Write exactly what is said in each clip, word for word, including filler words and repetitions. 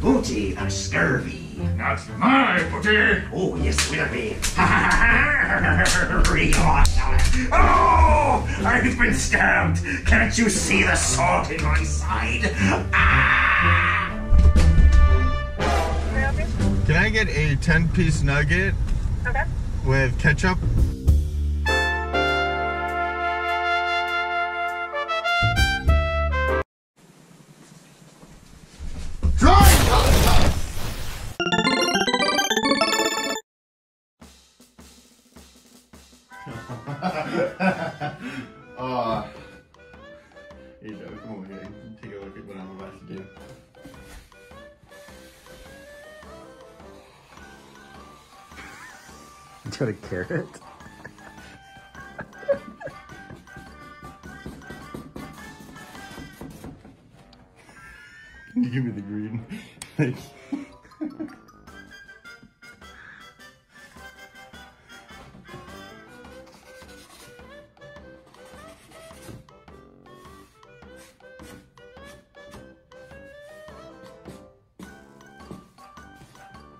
booty and scurvy. Not my booty! Oh, yes, will be. Oh, I've been stabbed! Can't you see the sword in my side? Ah! Can I get a ten-piece nugget okay. with ketchup? uh, here you go, come over here and take a look at what I'm about to do. Is that a carrot? Can you give me the green? Thank you.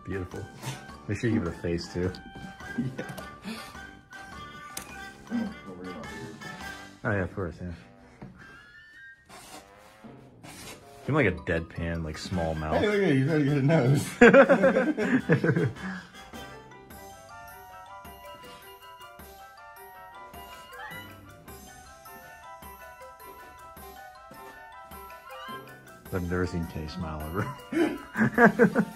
Beautiful. Make sure you give it a face too. Yeah. Oh yeah, of course, yeah. Give him like a deadpan, like small mouth. Hey, look at it, you already got a nose. The embarrassing taste smile ever.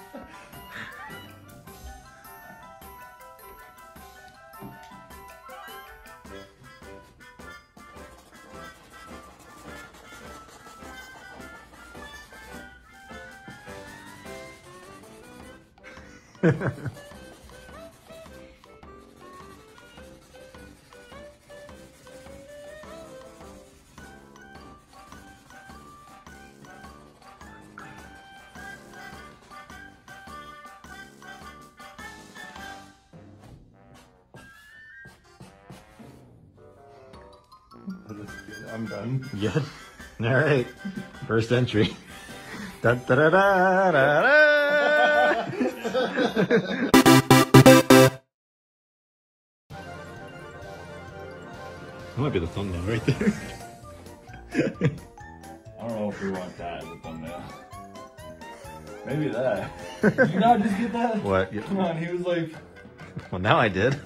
I'm done. Yeah. All right. First entry. Da, da, da, da, da, da. That might be the thumbnail right there. I don't know if we want that as a thumbnail. Maybe that. Did you not just get that? What? Come on, he was like... Well, now I did.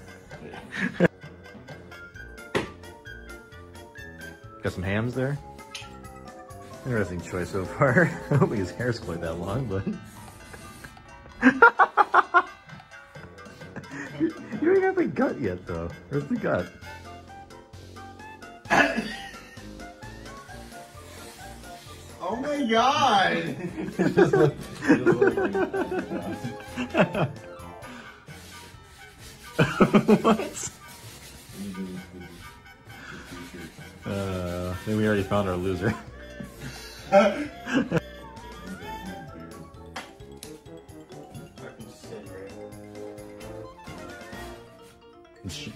Yeah. Got some hams there. Interesting choice so far. I don't think his hair's quite that long, but... You don't have the gut yet, though. Where's the gut? Oh my god! What? Uh, I think we already found our loser.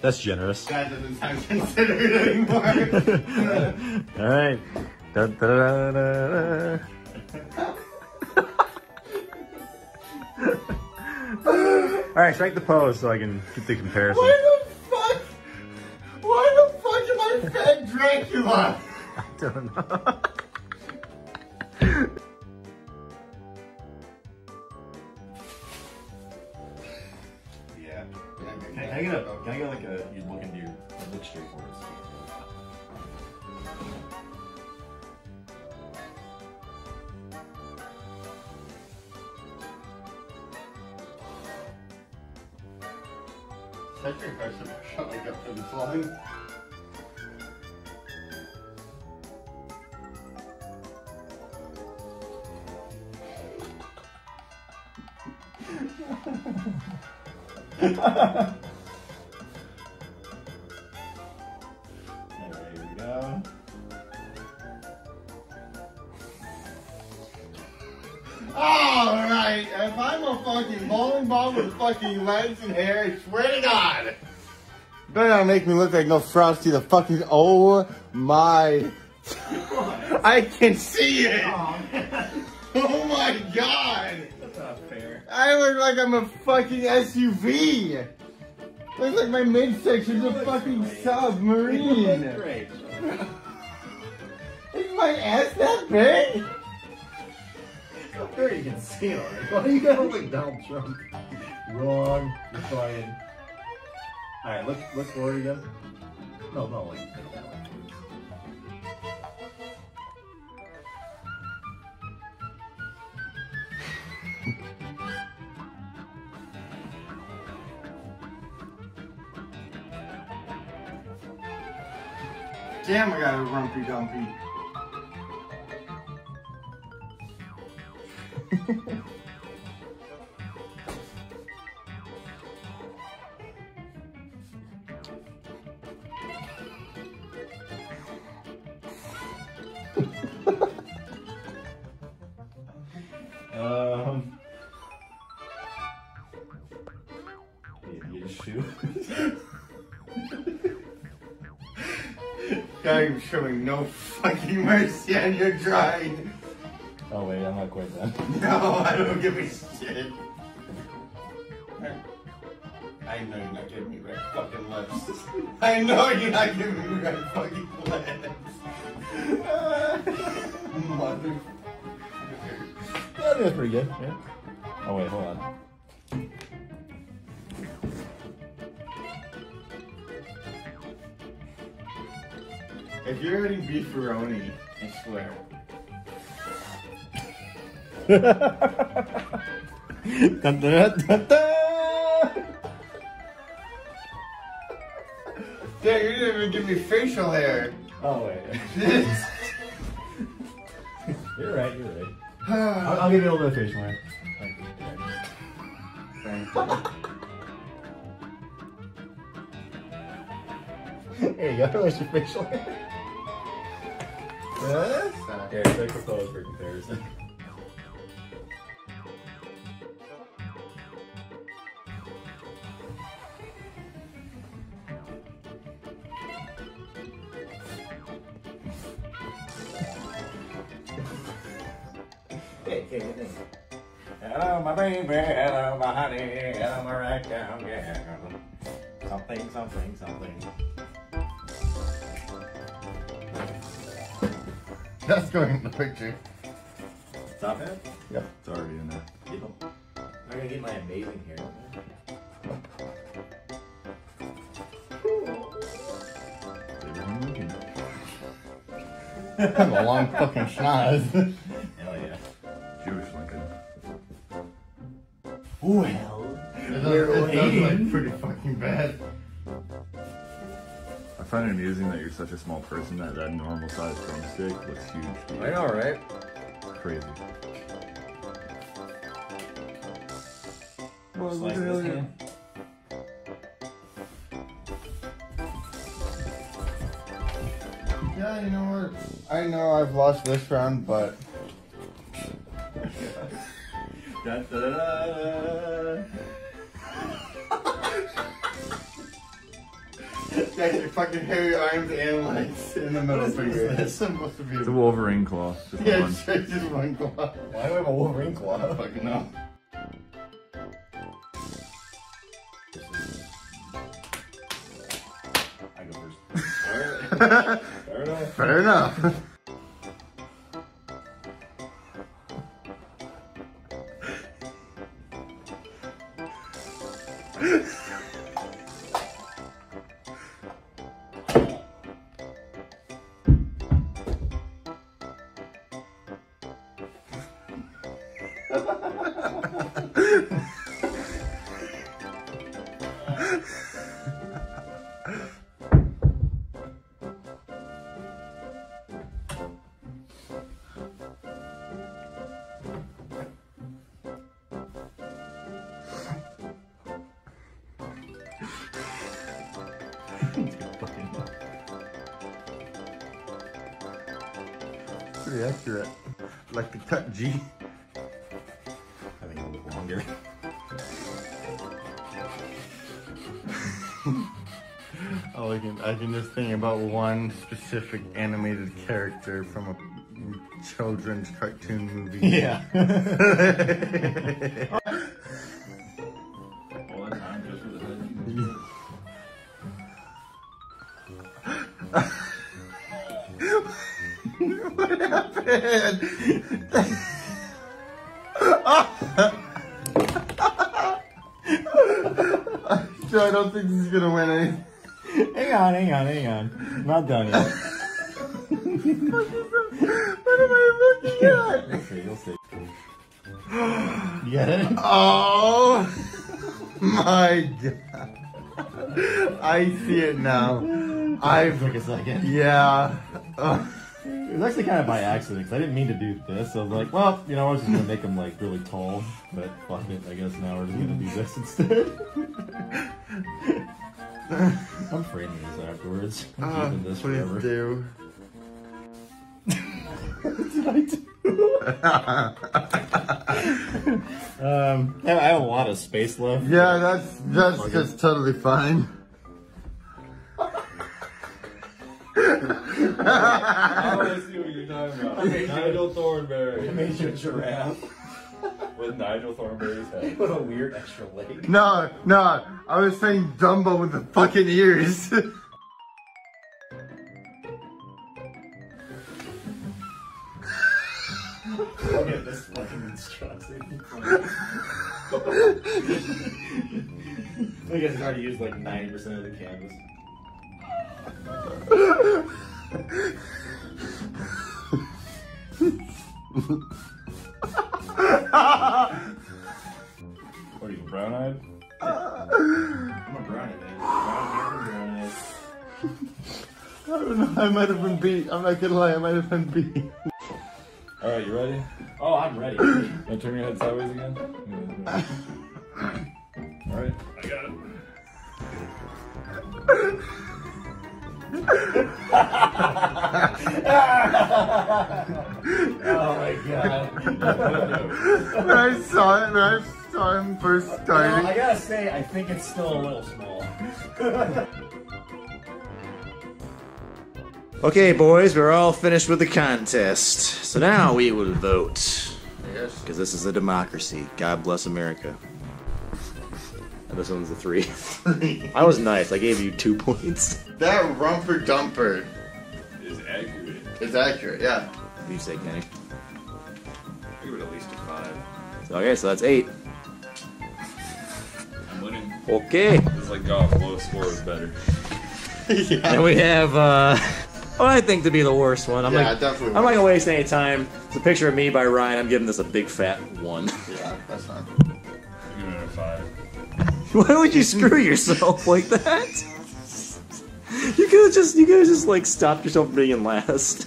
That's generous. That doesn't sound considered anymore. All right. Da, da, da, da, da. All right, strike the pose so I can get the comparison. Why the fuck? Why the fuck am I fed Dracula? I don't know. Can I get a, can I get like a, you look into your, look straight forward. Is that your impression of shot like up for this line? Alright, if I'm a fucking bowling ball with fucking legs and hair, I swear to god! You better not make me look like no Frosty the fucking- oh my- I can see it! Oh, oh my god! I look like I'm a fucking S U V. Looks like my midsection's a fucking great. submarine. Great. Is my ass that big? I'm sure you can see it. Why do you gotta look like Donald Trump? Wrong. You're fine. All right, look, look forward again. No, no, like that way. Damn, I got a rumpy dumpy. um. Idiot shoe. I'm showing no fucking mercy on your drawing. Oh wait, I'm not quite done. No, I don't give a shit. I know you're not giving me red fucking lips. I know you're not giving me red fucking lips. Uh, mother. That is pretty good, yeah. Oh wait, hold on. If you're eating beefaroni, I swear. Dun, dun, dun, dun. Dude, you didn't even give me facial hair. Oh wait. You're right. You're right. I'll, I'll give you a little bit of facial hair. Thank you. There you go. There's your facial hair. Yes. Okay, so I propose for comparison. Hey, hey, hey. Hello, my baby. Hello, my honey. Hello, my right down girl. Something, something, something. That's going in the picture. Top hat? Yep. It's already in there. People. I'm gonna get my amazing hair. That's a long fucking schnoz. Hell yeah. Jewish Lincoln. Well, we're like pretty fucking bad. I find it amusing that you're such a small person that that normal sized drumstick looks huge. I know, right? Crazy. Well, just like this hand. Yeah, you know what? I know I've lost this round, but. Da, da, da, da, da. That's your fucking hairy arms and legs in the middle finger. That's supposed to be. It's a Wolverine claw. Just yeah, one. Just, just one claw. Why do I have a Wolverine claw? I don't fucking know. I go first. Alright. Fair enough. Fair enough. Pretty accurate. Like the cut G. I think a little longer. Oh, I can, I can just think about one specific animated character from a children's cartoon movie. Yeah. What happened? Oh. Joe, I don't think this is gonna win anything. Hang on, hang on, hang on. I'm not done yet. What am I looking at? You'll see, you'll see. You get it? Oh my god. I see it now. I took a second. Yeah. Uh. It was actually kind of by accident because I didn't mean to do this. I was like, well, you know, I was just gonna make him like really tall, but fuck it. I guess now we're just gonna do this instead. I'm framing this afterwards. I'm uh, keeping this forever. Do. What did I do? um, I have a lot of space left. Yeah, that's that's okay. Just totally fine. Okay, I want to see what you're talking about. I made Nigel you, Thornberry. I made you a giraffe. With Nigel Thornberry's head. What a weird extra leg. No, no. I was saying Dumbo with the fucking ears. I'll get this fucking instruction. I guess it's already used like ninety percent of the canvas. What are you, brown eyed? I'm a brown eyed man. Brown hair, brown eyed. I don't know, I might have been beat. I'm not gonna lie, I might have been beat. Alright, you ready? Oh, I'm ready. Now turn your head sideways again. Alright, I got it. Oh my god. When I saw it, when I saw him first starting. Well, I gotta say, I think it's still a little small. Okay, boys, we're all finished with the contest. So now we will vote. Yes. Because this is a democracy. God bless America. This one's a three. I was nice. I gave you two points. That rumper dumper is accurate. It's accurate, yeah. What do you say, Kenny? I give it at least a five. Okay, so that's eight. I'm winning. Okay. It's like golf. Low score is better. Yeah. And we have, uh... what I think to be the worst one. I'm yeah, like, definitely. I'm not gonna waste any time. It's a picture of me by Ryan. I'm giving this a big fat one. Yeah, that's fine. I'm giving it a five. Why would you screw yourself like that? You could have just, you could have just like stopped yourself from being in last.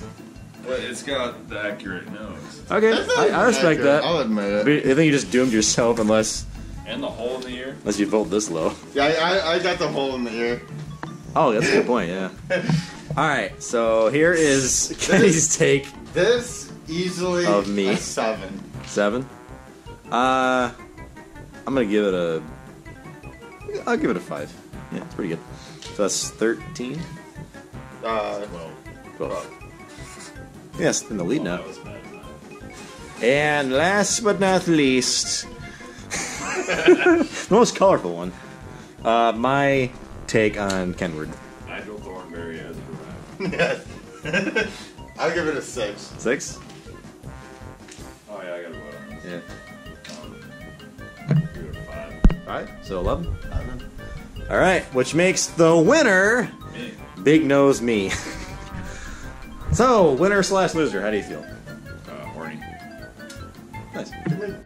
Well, it's got the accurate nose. Okay, I, I respect accurate. that. I'll admit it. But I think you just doomed yourself unless. And the hole in the ear. Unless you vote this low. Yeah, I, I got the hole in the ear. Oh, that's a good point. Yeah. Alright, so here is Kenny's this, take. This easily of me. A seven. Seven? Uh, I'm gonna give it a... I'll give it a five. Yeah, it's pretty good. So that's thirteen? Uh, twelve. twelve. Yes, in the lead now. And last but not least... the most colorful one. Uh, my take on Kenward. Nigel Thornberry as Yes. I'll give it a six. Six? Oh yeah, I gotta vote on this. Yeah. Um, I'll give it a five. Alright, so eleven? Eleven. Alright, which makes the winner me. Big Nose Me. So, winner slash loser, how do you feel? Uh, horny. Nice.